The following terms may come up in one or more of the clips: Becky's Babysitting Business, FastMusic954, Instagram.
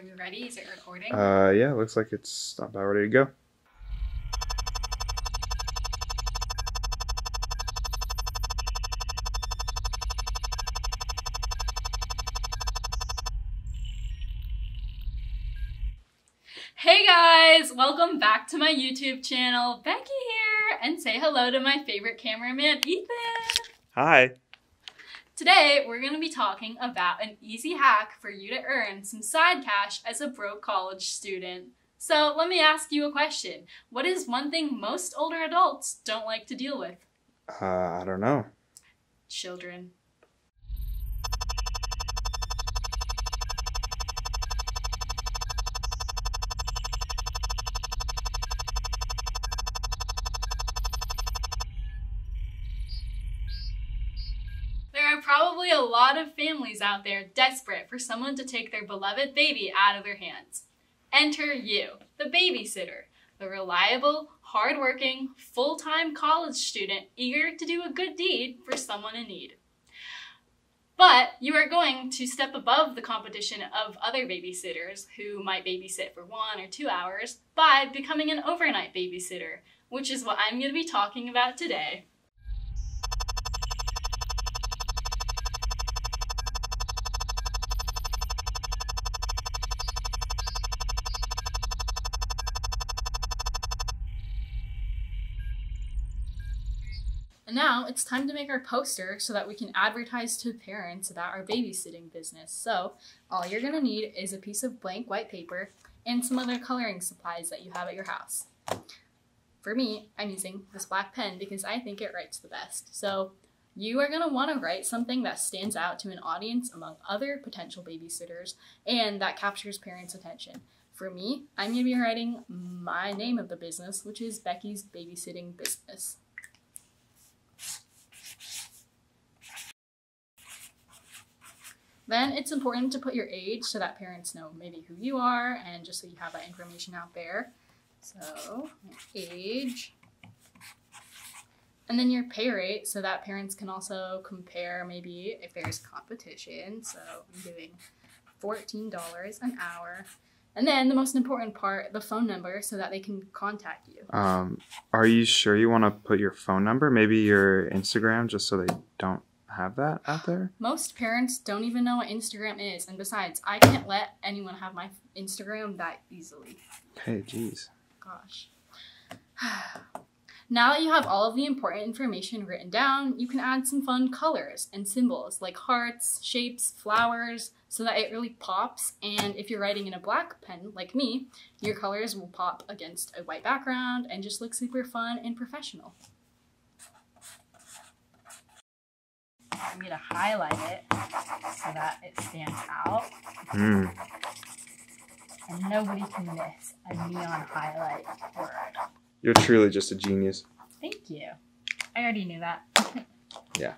Are we ready? Is it recording? Yeah, looks like it's about ready to go. Hey guys, welcome back to my YouTube channel. Becky here, and say hello to my favorite cameraman, Ethan. Hi. Today, we're going to be talking about an easy hack for you to earn some side cash as a broke college student. So let me ask you a question. What is one thing most older adults don't like to deal with? I don't know. Children. Probably a lot of families out there desperate for someone to take their beloved baby out of their hands. Enter you, the babysitter, the reliable, hardworking, full-time college student eager to do a good deed for someone in need. But you are going to step above the competition of other babysitters who might babysit for 1 or 2 hours by becoming an overnight babysitter, which is what I'm going to be talking about today. And now it's time to make our poster so that we can advertise to parents about our babysitting business. So all you're going to need is a piece of blank white paper and some other coloring supplies that you have at your house. For me, I'm using this black pen because I think it writes the best. So you are going to want to write something that stands out to an audience among other potential babysitters and that captures parents' attention. For me, I'm going to be writing my name of the business, which is Becky's Babysitting Business. Then it's important to put your age so that parents know maybe who you are and just so you have that information out there. So age. And then your pay rate so that parents can also compare maybe if there's competition. So I'm doing $14 an hour. And then the most important part, the phone number so that they can contact you. Are you sure you want to put your phone number? Maybe your Instagram just so they don't have that out there? Most parents don't even know what Instagram is, and besides, I can't let anyone have my Instagram that easily. Hey, jeez. Gosh. Now that you have all of the important information written down, you can add some fun colors and symbols like hearts, shapes, flowers, so that it really pops. And if you're writing in a black pen, like me, your colors will pop against a white background and just look super fun and professional. I'm going to highlight it so that it stands out. And nobody can miss a neon highlight word. You're truly just a genius. Thank you. I already knew that. Yeah.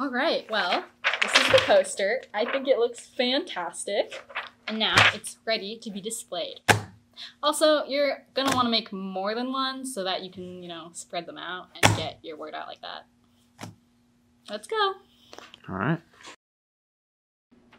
All right. Well, this is the poster. I think it looks fantastic. And now it's ready to be displayed. Also, you're going to want to make more than one so that you can, you know, spread them out and get your word out like that. Let's go. All right.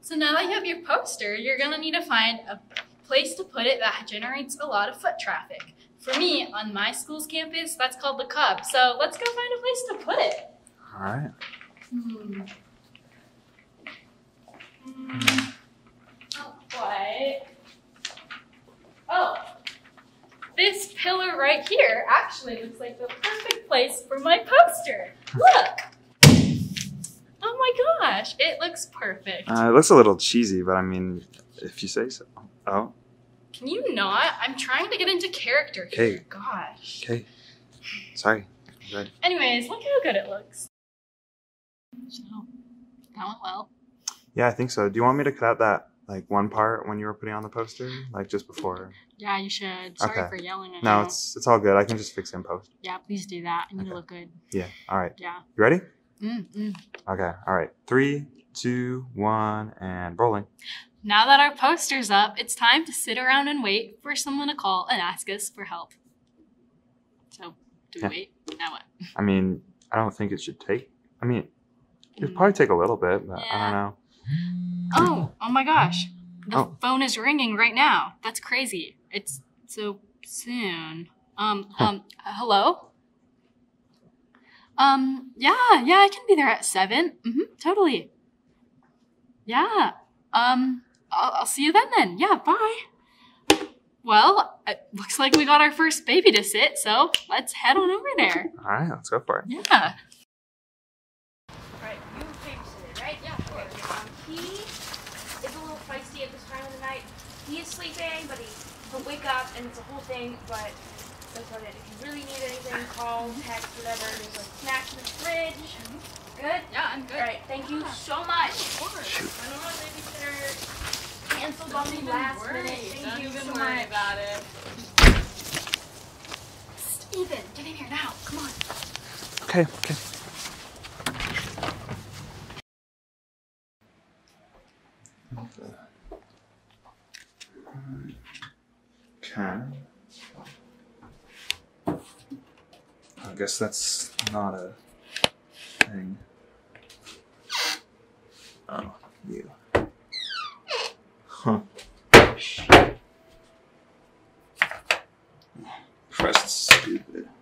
So now that you have your poster, you're going to need to find a place to put it that generates a lot of foot traffic. For me, on my school's campus, that's called the Cub. So let's go find a place to put it. All right. Not quite. Oh, this pillar right here actually looks like the perfect place for my poster. Look! Oh my gosh, it looks perfect. It looks a little cheesy, but I mean, if you say so. Oh. Can you not? I'm trying to get into character here. Gosh. Okay. Sorry. Good. Anyways, look how good it looks. So, that went well. Yeah, I think so. Do you want me to cut out that? Like one part when you were putting on the poster, like just before. Yeah, you should. Sorry for yelling at you. No, it's all good. I can just fix it in post. Yeah, please do that. I need to look good. Yeah. All right. Yeah. You ready? Okay. All right. 3, 2, 1, and rolling. Now that our poster's up, it's time to sit around and wait for someone to call and ask us for help. So, do we wait? Now what? I mean, I don't think it should take. I mean, it'd probably take a little bit, but I don't know. Oh my gosh. The phone is ringing right now. That's crazy. It's so soon. Hello? Yeah, I can be there at 7. Mm-hmm, totally. Yeah. I'll see you then. Yeah, bye. Well, it looks like we got our first baby to sit, so let's head on over there. All right, let's go for it. Yeah. All right, you babysit it, right? Yeah, of course. He is a little feisty at this time of the night. He is sleeping, but he'll wake up, and it's a whole thing, but that's about it. If you really need anything, call, text, whatever. There's like snacks in the fridge. Good? Yeah, I'm good. All right, thank you so much. Of course. I don't know if babysitter... Canceled on me last minute. Thank you so much about it. Steven, get in here now. Come on. Okay. Okay. I guess that's not a thing. Oh, you. Huh. Pressed stupid. This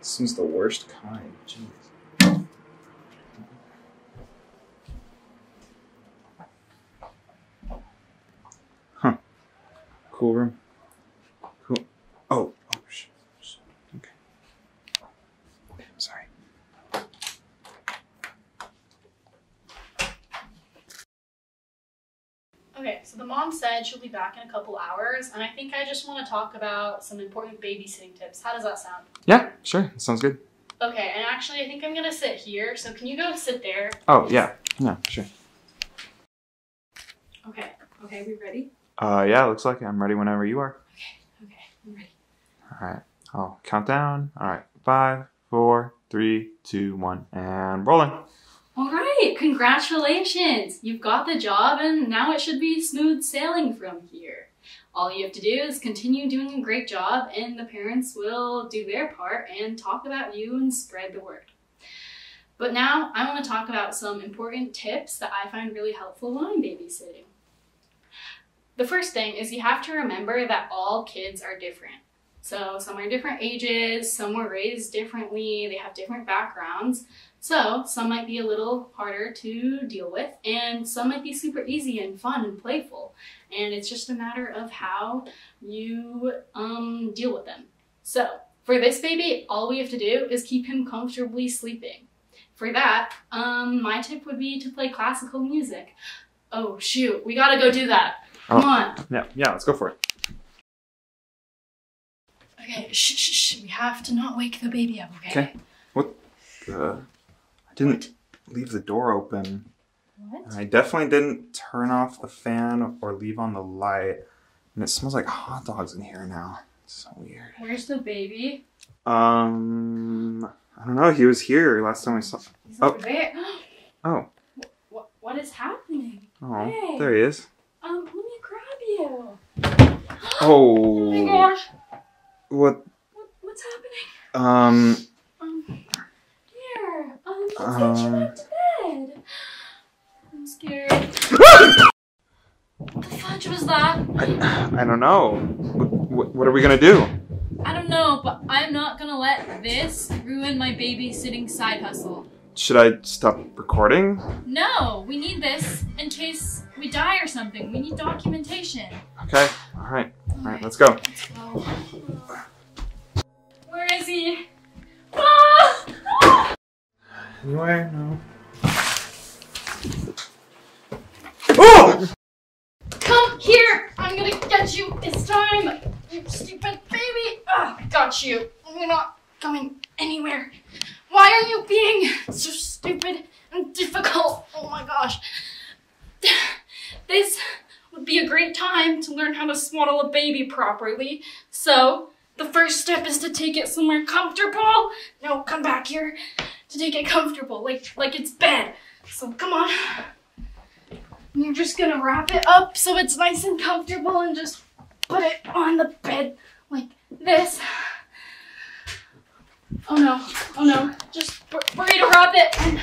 seems the worst kind. Jeez. Cool room. Cool. Oh, shit. Okay. I'm sorry. Okay, so the mom said she'll be back in a couple hours, and I think I just want to talk about some important babysitting tips. How does that sound? Yeah, sure. That sounds good. Okay, and actually, I think I'm gonna sit here, so can you go sit there? Oh, yeah. Yeah, sure. Okay, we ready? Yeah, looks like it. I'm ready whenever you are. Okay, I'm ready. All right, I'll count down. All right, 5, 4, 3, 2, 1, and rolling. All right, congratulations. You've got the job, and now it should be smooth sailing from here. All you have to do is continue doing a great job, and the parents will do their part and talk about you and spread the word. But now I want to talk about some important tips that I find really helpful when I'm babysitting. The first thing is you have to remember that all kids are different. So some are different ages, some were raised differently, they have different backgrounds. So some might be a little harder to deal with, and some might be super easy and fun and playful. And it's just a matter of how you deal with them. So for this baby, all we have to do is keep him comfortably sleeping. For that, my tip would be to play classical music. Oh shoot, we gotta go do that. Come on. Yeah, let's go for it. Okay, shh, we have to not wake the baby up, okay? Okay. What the? I didn't leave the door open. What? And I definitely didn't turn off the fan or leave on the light. And it smells like hot dogs in here now. It's so weird. Where's the baby? I don't know. He was here last time we saw. He's over there. Oh. What is happening? Oh, hey. There he is. Let me grab you. Oh my gosh. What's happening? Here. Let's get you out to bed. I'm scared. What the fudge was that? I don't know. What are we gonna do? I don't know, but I'm not gonna let this ruin my babysitting side hustle. Should I stop recording? No, we need this in case we die or something. We need documentation. Okay, all right, let's go. Let's go. Where is he? Ah! Anywhere? No. Oh! Come here! I'm gonna get you this time, you stupid baby! Ah, I got you. You're not going anywhere. Why are you being so stupid and difficult? Oh my gosh. This would be a great time to learn how to swaddle a baby properly. So the first step is to take it somewhere comfortable. No, come back here. To take it comfortable, like its bed. So come on. I'm just gonna wrap it up so it's nice and comfortable and just put it on the bed like this. Oh no, oh no, just we're gonna wrap it and...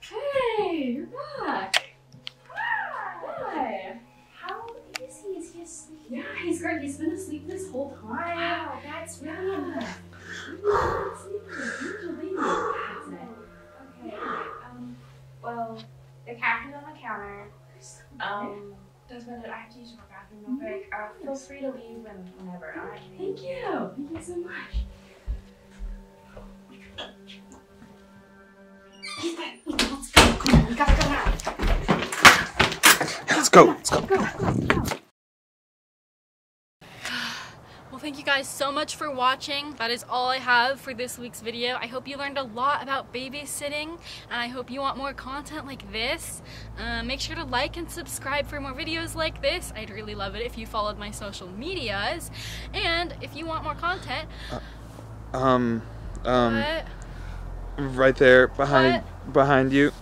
Hey, you're back. Hi. How easy is he asleep? Yeah, he's great. He's been asleep this whole time. Wow, that's really enough. Okay. Well, the caffeine's on the counter. Desmond, I have to use your bathroom real quick. Feel free to leave whenever. Thank you. Thank you so much. Let's go. Well, thank you guys so much for watching. That is all I have for this week's video. I hope you learned a lot about babysitting, and I hope you want more content like this. Make sure to like and subscribe for more videos like this. I'd really love it if you followed my social medias. And if you want more content... Right there, behind you.